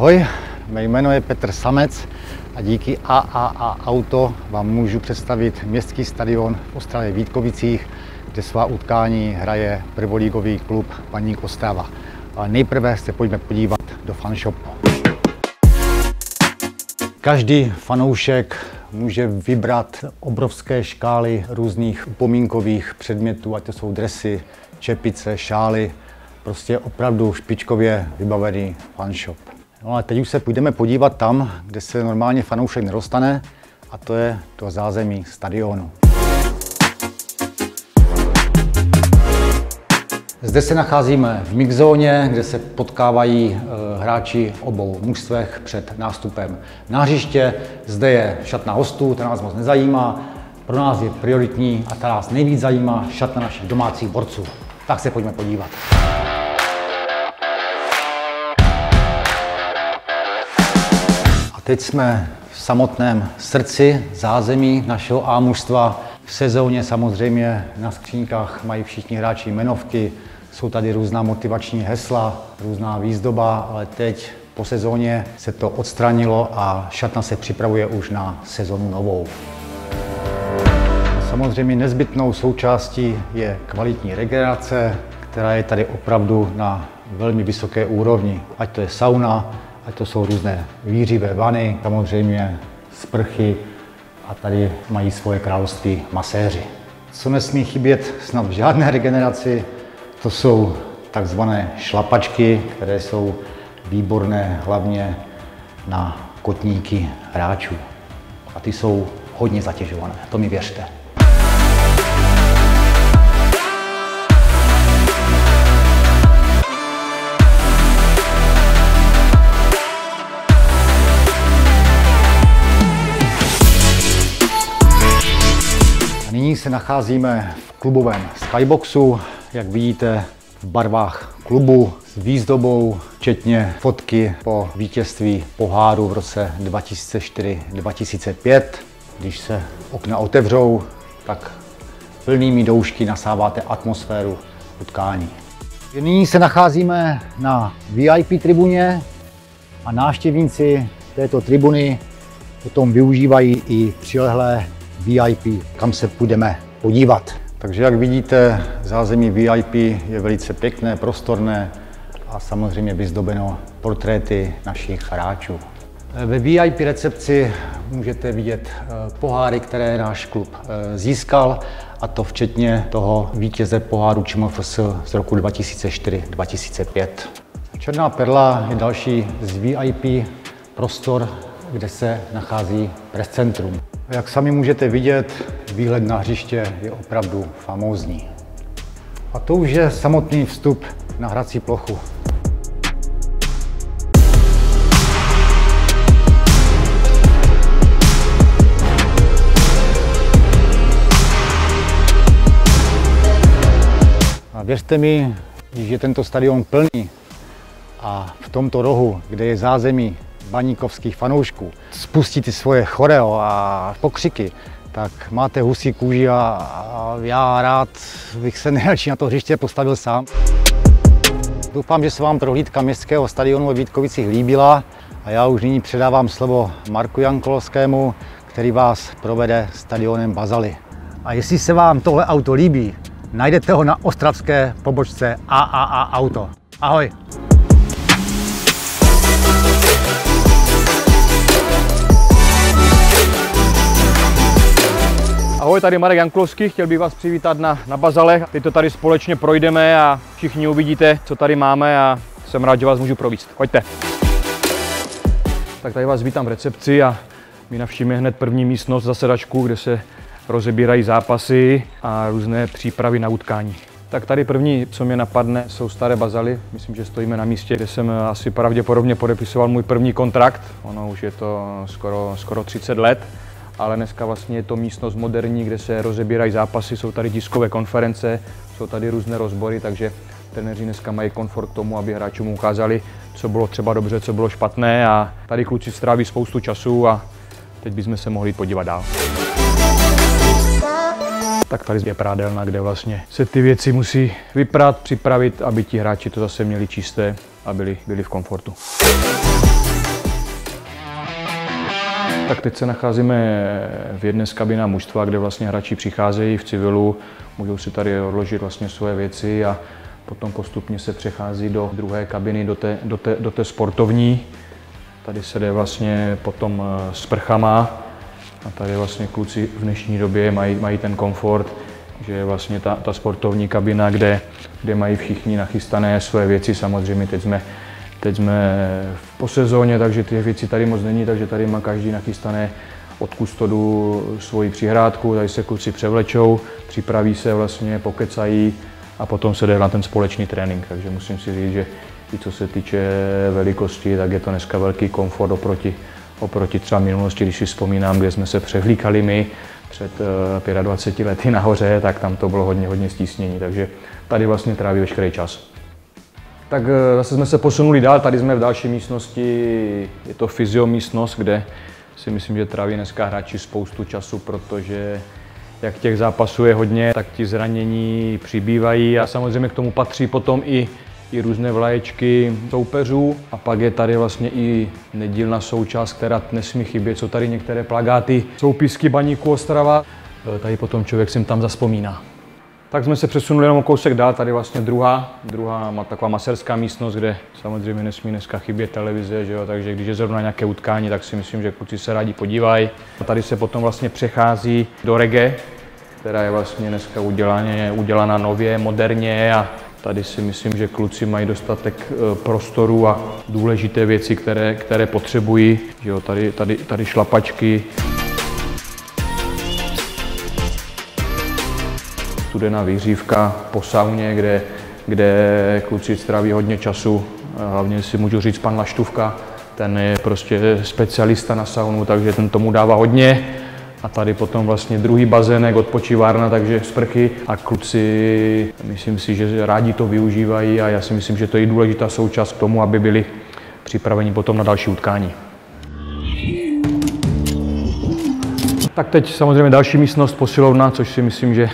Ahoj, mé jméno je Petr Samec a díky AAA Auto vám můžu představit městský stadion v Ostravě Vítkovicích, kde svá utkání hraje prvoligový klub Baník Ostrava. Ale nejprve se pojďme podívat do fanshopu. Každý fanoušek může vybrat obrovské škály různých upomínkových předmětů, ať to jsou dresy, čepice, šály, prostě opravdu špičkově vybavený fanshop. No a teď už se půjdeme podívat tam, kde se normálně fanoušek nedostane, a to je to zázemí stadionu. Zde se nacházíme v mixzóně, kde se potkávají hráči obou mužstvech před nástupem na hřiště. Zde je šatna hostů, ta nás moc nezajímá. Pro nás je prioritní a ta nás nejvíc zajímá šatna našich domácích borců. Tak se pojďme podívat. A teď jsme v samotném srdci zázemí našeho A mužstva. V sezóně samozřejmě na skřínkách mají všichni hráči jmenovky, jsou tady různá motivační hesla, různá výzdoba, ale teď po sezóně se to odstranilo a šatna se připravuje už na sezonu novou. Samozřejmě nezbytnou součástí je kvalitní regenerace, která je tady opravdu na velmi vysoké úrovni. Ať to je sauna, ať to jsou různé výřivé vany, samozřejmě sprchy, a tady mají svoje království maséři. Co nesmí chybět snad v žádné regeneraci, to jsou takzvané šlapačky, které jsou výborné hlavně na kotníky hráčů. A ty jsou hodně zatěžované, to mi věřte. Nyní se nacházíme v klubovém skyboxu, jak vidíte v barvách klubu s výzdobou, včetně fotky po vítězství poháru v roce 2004-2005. Když se okna otevřou, tak plnými doušky nasáváte atmosféru utkání. Nyní se nacházíme na VIP tribuně a návštěvníci této tribuny potom využívají i přilehlé VIP, kam se půjdeme podívat. Takže jak vidíte, zázemí VIP je velice pěkné, prostorné a samozřejmě vyzdobeno portréty našich hráčů. Ve VIP recepci můžete vidět poháry, které náš klub získal, a to včetně toho vítěze poháru ČMFS z roku 2004-2005. Černá perla je další z VIP prostor, kde se nachází prescentrum. Jak sami můžete vidět, výhled na hřiště je opravdu famózní. A to už je samotný vstup na hrací plochu. A věřte mi, když je tento stadion plný a v tomto rohu, kde je zázemí baníkovských fanoušků, spustí ty svoje choreo a pokřiky, tak máte husí kůži a já rád bych se nejradši na to hřiště postavil sám. Doufám, že se vám prohlídka městského stadionu ve Vítkovicích líbila a já už nyní předávám slovo Marku Jankulovskému, který vás provede stadionem Bazaly. A jestli se vám tohle auto líbí, najdete ho na ostravské pobočce AAA Auto. Ahoj! Ahoj, tady Marek Jankulovski, chtěl bych vás přivítat na Bazalech. Teď to tady společně projdeme a všichni uvidíte, co tady máme, a jsem rád, že vás můžu provést. Pojďte. Tak tady vás vítám v recepci a my navštívíme hned první místnost, zasedačku, kde se rozebírají zápasy a různé přípravy na utkání. Tak tady první, co mě napadne, jsou staré Bazaly. Myslím, že stojíme na místě, kde jsem asi pravděpodobně podepisoval můj první kontrakt. Ono už je to skoro 30 let. Ale dneska vlastně je to místnost moderní, kde se rozebírají zápasy, jsou tady tiskové konference, jsou tady různé rozbory, takže trenéři dneska mají komfort k tomu, aby hráčům ukázali, co bylo třeba dobře, co bylo špatné, a tady kluci stráví spoustu času a teď bychom se mohli podívat dál. Tak tady je prádelna, kde vlastně se ty věci musí vyprát, připravit, aby ti hráči to zase měli čisté a byli v komfortu. tak teď se nacházíme v jedné z kabin mužstva, kde vlastně hráči přicházejí v civilu, můžou si tady odložit vlastně svoje věci a potom postupně se přechází do druhé kabiny, do té sportovní. Tady se jde vlastně potom s prchama a tady vlastně kluci v dnešní době mají ten komfort, že je vlastně ta sportovní kabina, kde mají všichni nachystané své věci. Samozřejmě teď jsme po sezóně, takže těch věcí tady moc není, takže tady má každý nachystané od kustodu svoji přihrádku, tady se kluci převlečou, připraví se vlastně, pokecají a potom se jde na ten společný trénink. Takže musím si říct, že i co se týče velikosti, tak je to dneska velký komfort oproti třeba minulosti, když si vzpomínám, kde jsme se převlíkali my před 25 lety nahoře, tak tam to bylo hodně stísnění, takže tady vlastně tráví veškerý čas. Tak zase jsme se posunuli dál, tady jsme v další místnosti, je to fyziomístnost, kde si myslím, že tráví dneska hráči spoustu času, protože jak těch zápasů je hodně, tak ti zranění přibývají a samozřejmě k tomu patří potom i různé vlaječky soupeřů a pak je tady vlastně i nedílná součást, která nesmí chybět, jsou tady některé plakáty, soupisky Baníku Ostrava, tady potom člověk si tam zavzpomíná. Tak jsme se přesunuli jenom kousek dál, tady vlastně druhá taková maserská místnost, kde samozřejmě nesmí dneska chybět televize, že jo? Takže když je zrovna nějaké utkání, tak si myslím, že kluci se rádi podívají. A tady se potom vlastně přechází do reggae, která je vlastně dneska udělána nově, moderně a tady si myslím, že kluci mají dostatek prostoru a důležité věci, které potřebují, že jo? Tady šlapačky. Studená výhřívka po sauně, kde kluci stráví hodně času, hlavně si můžu říct pan Laštůvka, ten je prostě specialista na saunu, takže ten tomu dává hodně. A tady potom vlastně druhý bazének, odpočívárna, takže sprchy a kluci, myslím si, že rádi to využívají a já si myslím, že to je důležitá součást k tomu, aby byli připraveni potom na další utkání. Tak teď samozřejmě další místnost posilovna, což si myslím, že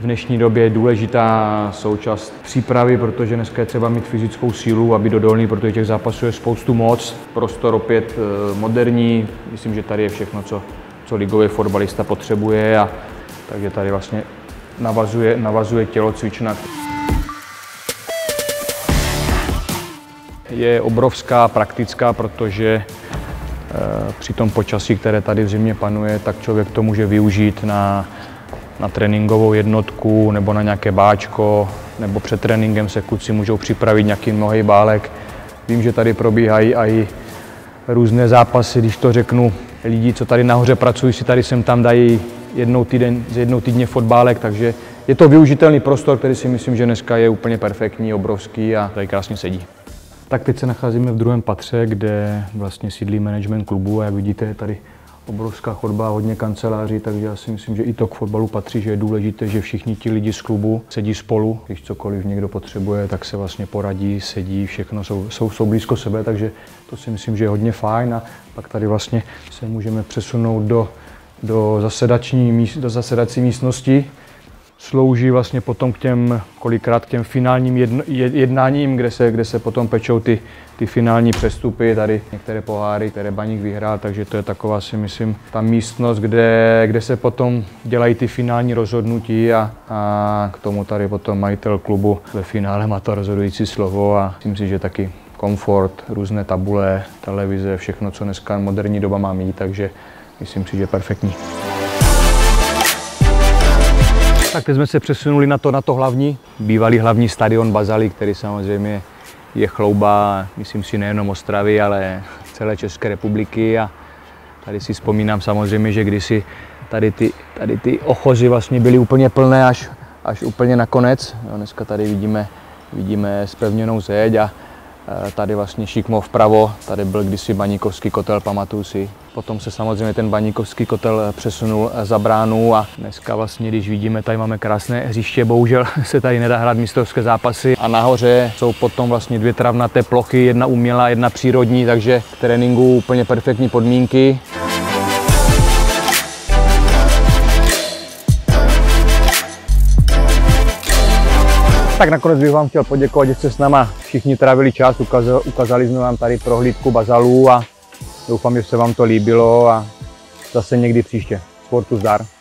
v dnešní době je důležitá součást přípravy, protože dneska je třeba mít fyzickou sílu a být odolný, protože těch zápasů je spoustu moc. Prostor opět moderní, myslím, že tady je všechno, co ligový fotbalista potřebuje, a takže tady vlastně navazuje tělocvična. Je obrovská, praktická, protože při tom počasí, které tady v zimě panuje, tak člověk to může využít na tréninkovou jednotku nebo na nějaké báčko, nebo před tréninkem se kluci můžou připravit nějaký nohejbálek. Vím, že tady probíhají i různé zápasy, když to řeknu, lidi, co tady nahoře pracují, si tady sem tam dají jednou týdně fotbálek, takže je to využitelný prostor, který si myslím, že dneska je úplně perfektní, obrovský a tady krásně sedí. Tak teď se nacházíme v druhém patře, kde vlastně sídlí management klubu a jak vidíte, tady obrovská chodba, hodně kanceláří, takže já si myslím, že i to k fotbalu patří, že je důležité, že všichni ti lidi z klubu sedí spolu. Když cokoliv někdo potřebuje, tak se vlastně poradí, sedí, všechno jsou blízko sebe, takže to si myslím, že je hodně fajn. A pak tady vlastně se můžeme přesunout do zasedací místnosti. Slouží vlastně potom kolikrát k těm finálním jednáním, kde se potom pečou ty finální přestupy, tady některé poháry, které Baník vyhrál, takže to je taková, si myslím, ta místnost, kde se potom dělají ty finální rozhodnutí a k tomu tady potom majitel klubu ve finále má to rozhodující slovo a myslím si, že taky komfort, různé tabule, televize, všechno, co dneska moderní doba má mít, takže myslím si, že je perfektní. Tak teď jsme se přesunuli na to hlavní. Bývalý hlavní stadion Bazaly, který samozřejmě je chlouba, myslím si, nejenom Ostravy, ale celé České republiky. A tady si vzpomínám samozřejmě, že kdysi tady ty ochozy vlastně byly úplně plné až úplně nakonec. Dneska tady vidíme zpevněnou zeď a tady vlastně šikmo vpravo, tady byl kdysi baníkovský kotel, pamatuju si. Potom se samozřejmě ten baníkovský kotel přesunul za bránu a dneska vlastně, když vidíme, tady máme krásné hřiště, bohužel se tady nedá hrát mistrovské zápasy. A nahoře jsou potom vlastně dvě travnaté plochy, jedna umělá, jedna přírodní, takže k tréninku úplně perfektní podmínky. Tak nakonec bych vám chtěl poděkovat, že jste s náma všichni trávili čas, ukázali jsme vám tady prohlídku Bazalů a doufám, že se vám to líbilo a Zase někdy příště. Sportu zdar.